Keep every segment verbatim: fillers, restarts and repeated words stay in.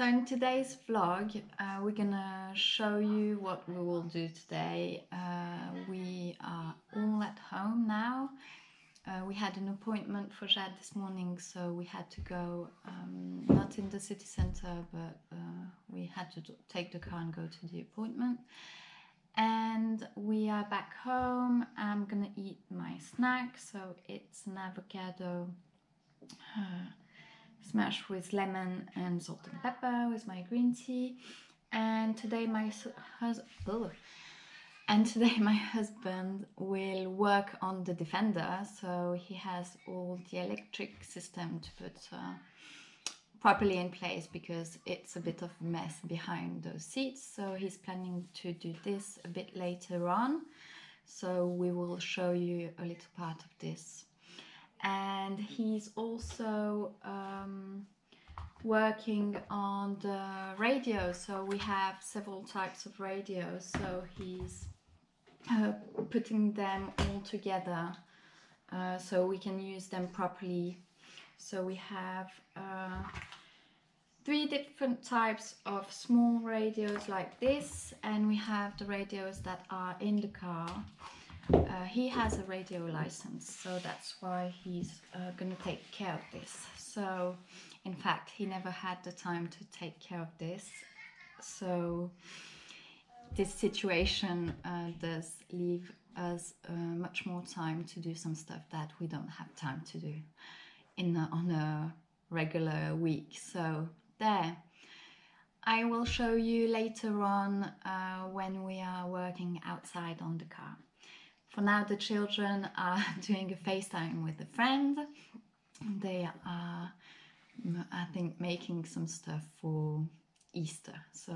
So in today's vlog, uh, we're gonna show you what we will do today. Uh, we are all at home now. Uh, we had an appointment for Jade this morning, so we had to go, um, not in the city centre, but uh, we had to take the car and go to the appointment. And we are back home. I'm gonna eat my snack, so it's an avocado uh, smashed with lemon and salt and pepper with my green tea. And today my hus- oh. and today my husband will work on the Defender, so he has all the electric system to put uh, properly in place because it's a bit of a mess behind those seats. So he's planning to do this a bit later on, so we will show you a little part of this. And he's also um, working on the radio, so we have several types of radio, so he's uh, putting them all together uh, so we can use them properly. So we have uh, three different types of small radios like this, and we have the radios that are in the car. Uh, he has a radio license, so that's why he's uh, going to take care of this. So, in fact, he never had the time to take care of this. So, this situation uh, does leave us uh, much more time to do some stuff that we don't have time to do in a, on a regular week. So, there. I will show you later on uh, when we are working outside on the car. For now, the children are doing a FaceTime with a friend. They are, I think, making some stuff for Easter. So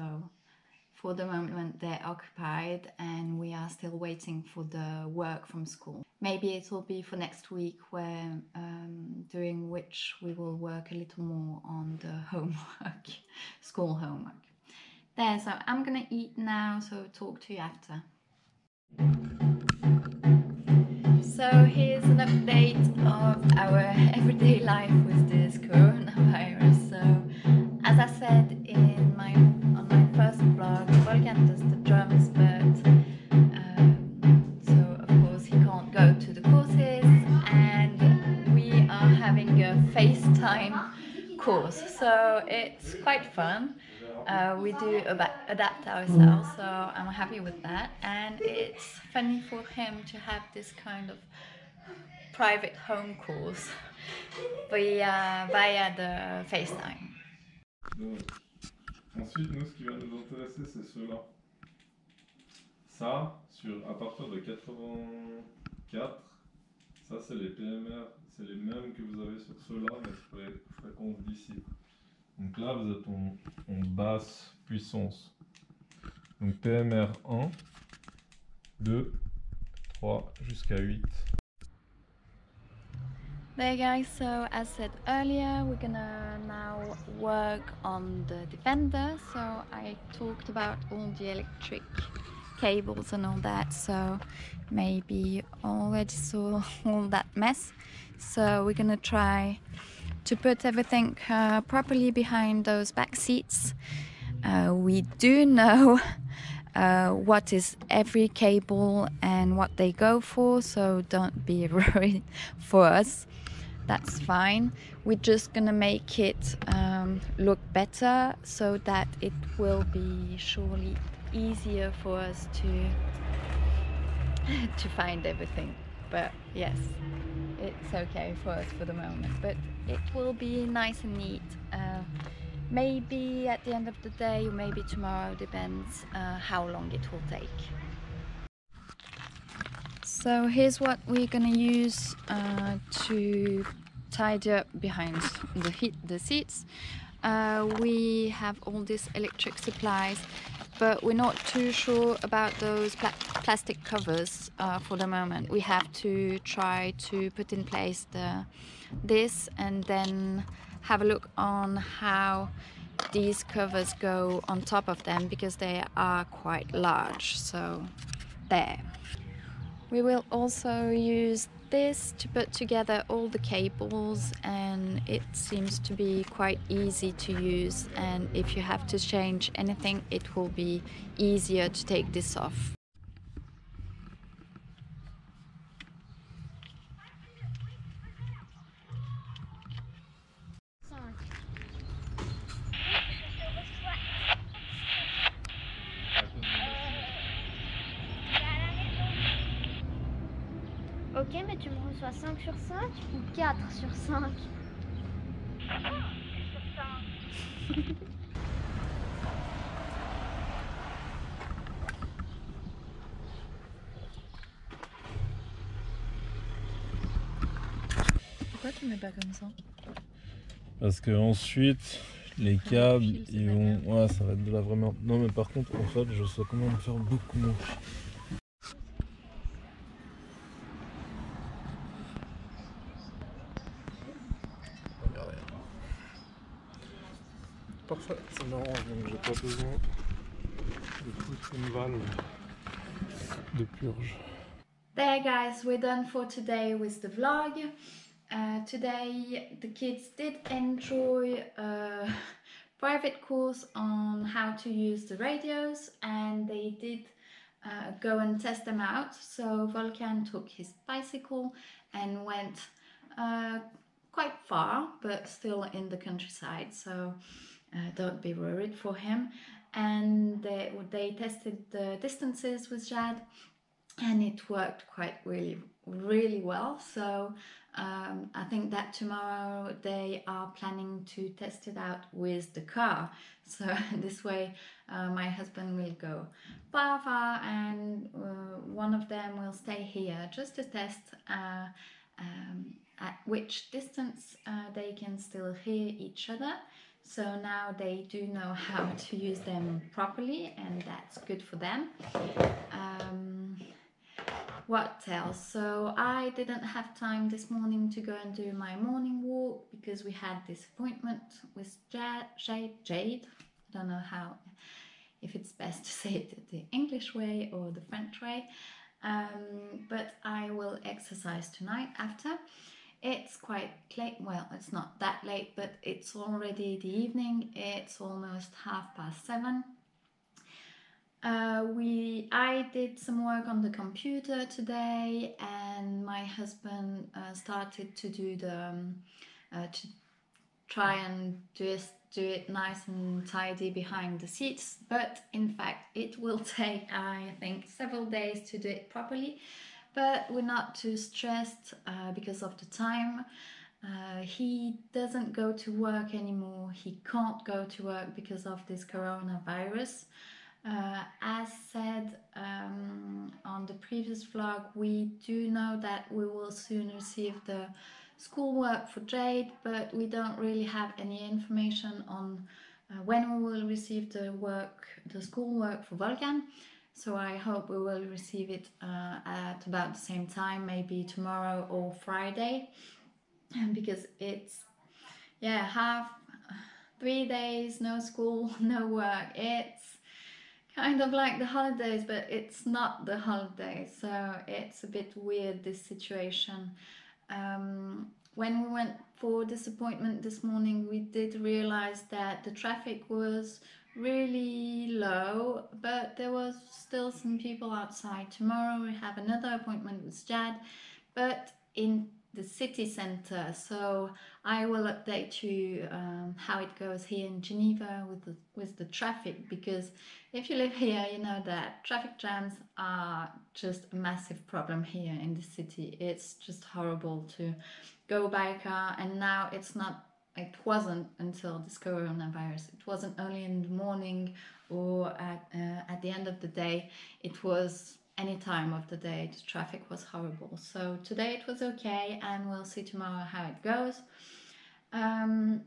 for the moment, they're occupied, and we are still waiting for the work from school. Maybe it will be for next week, where um, during which we will work a little more on the homework, school homework. There, so I'm gonna eat now, so talk to you after. So here's an update of our everyday life with this coronavirus. So as I said in my on my first vlog, Volkan does the drums, but um, so of course he can't go to the courses, and we are having a FaceTime course. So it's quite fun. Uh, we do adapt ourselves, so I'm happy with that, and it's funny for him to have this kind of private home course via, via the FaceTime. Donc, ensuite, nous, ce qui va nous intéresser, c'est cela. Ça, sur, à partir de quatre-vingt-quatre, ça c'est les P M R, c'est les mêmes que vous avez sur cela, mais sur les fréquences d'ici. Donc là, vous êtes en, en basse puissance. Donc P M R one, two, three, jusqu'à eight. There guys, so as said earlier, we're gonna now work on the Defender. So I talked about all the electric cables and all that, so maybe already saw all that mess. So we're gonna try to put everything uh, properly behind those back seats. Uh, we do know uh, what is every cable and what they go for, so don't be worried for us, that's fine. We're just gonna make it um, look better so that it will be surely easier for us to to find everything. But yes, it's okay for us for the moment, but it will be nice and neat. Uh, maybe at the end of the day, or maybe tomorrow, depends uh, how long it will take. So here's what we're gonna use uh, to tidy up behind the, heat, the seats. Uh, we have all these electric supplies, but we're not too sure about those pla plastic covers uh, for the moment. We have to try to put in place the this and then have a look on how these covers go on top of them, because they are quite large. So there. We will also use this to put together all the cables, and it seems to be quite easy to use, and if you have to change anything it will be easier to take this off. Ok, mais tu me reçois cinq sur cinq ou quatre sur cinq? six sur cinq. Pourquoi tu mets pas comme ça? Parce que ensuite les câbles ah, ils vont... Ouais, ça va être de la vraie merde. Non mais par contre en fait je sais comment me faire beaucoup moins. Parfait, ça m'arrange, donc j'ai pas besoin de toute une vanne de purge. There guys, we're done for today with the vlog. Uh, today the kids did enjoy a private course on how to use the radios, and they did uh, go and test them out. So Volkan took his bicycle and went uh, quite far, but still in the countryside, so Uh, don't be worried for him. And they, they tested the distances with Jade, and it worked quite really really well. So um, I think that tomorrow they are planning to test it out with the car, so this way uh, my husband will go far far and uh, one of them will stay here just to test uh, um, at which distance uh, they can still hear each other. So now they do know how to use them properly, and that's good for them. Um, what else? So I didn't have time this morning to go and do my morning walk because we had this appointment with Jade. Jade. I don't know how, if it's best to say it the English way or the French way. Um, but I will exercise tonight after. It's quite late, well it's not that late, but it's already the evening, it's almost half past seven. Uh, we, I did some work on the computer today, and my husband uh, started to do the, um, uh, to try and do it, do it nice and tidy behind the seats, but in fact it will take, I think, several days to do it properly. But we're not too stressed uh, because of the time. Uh, he doesn't go to work anymore. He can't go to work because of this coronavirus. Uh, as said um, on the previous vlog, we do know that we will soon receive the schoolwork for Jade, but we don't really have any information on uh, when we will receive the work, the schoolwork for Volkan. So I hope we will receive it uh, at about the same time, maybe tomorrow or Friday, because it's, yeah, half, three days, no school, no work. It's kind of like the holidays, but it's not the holidays, so it's a bit weird, this situation. Um, when we went for this appointment this morning, we did realize that the traffic was really low, but there was still some people outside. Tomorrow we have another appointment with Jade, but in the city center, so I will update you um, how it goes here in Geneva with the, with the traffic, because if you live here you know that traffic jams are just a massive problem here in the city. It's just horrible to go by car, and now it's not, it wasn't until this coronavirus, it wasn't only in the morning or at, uh, at the end of the day, it was any time of the day, the traffic was horrible. So today it was okay, and we'll see tomorrow how it goes. Um,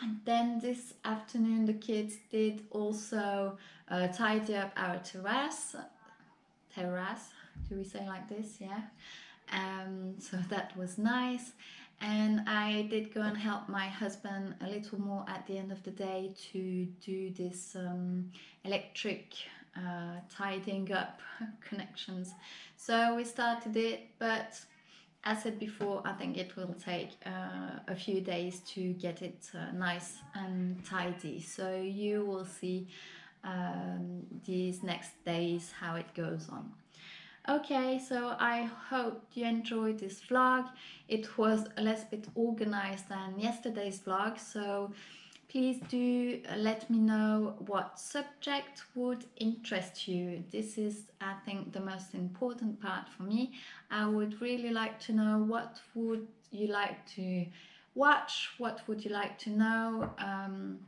and then this afternoon the kids did also uh, tidy up our terrace, terrace, do we say like this, yeah? Um, so that was nice. And I did go and help my husband a little more at the end of the day to do this um, electric uh, tidying up connections. So we started it, but As said before, I think it will take uh, a few days to get it uh, nice and tidy. So you will see um, these next days how it goes on. Okay, so I hope you enjoyed this vlog. It was a less bit organized than yesterday's vlog, so please do let me know what subject would interest you. This is, I think, the most important part for me. I would really like to know what would you like to watch, what would you like to know, um,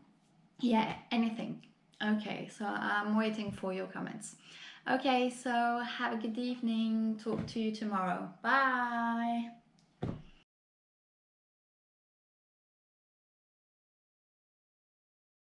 yeah, anything. Okay, so I'm waiting for your comments. Okay, so have a good evening. Talk to you tomorrow. Bye!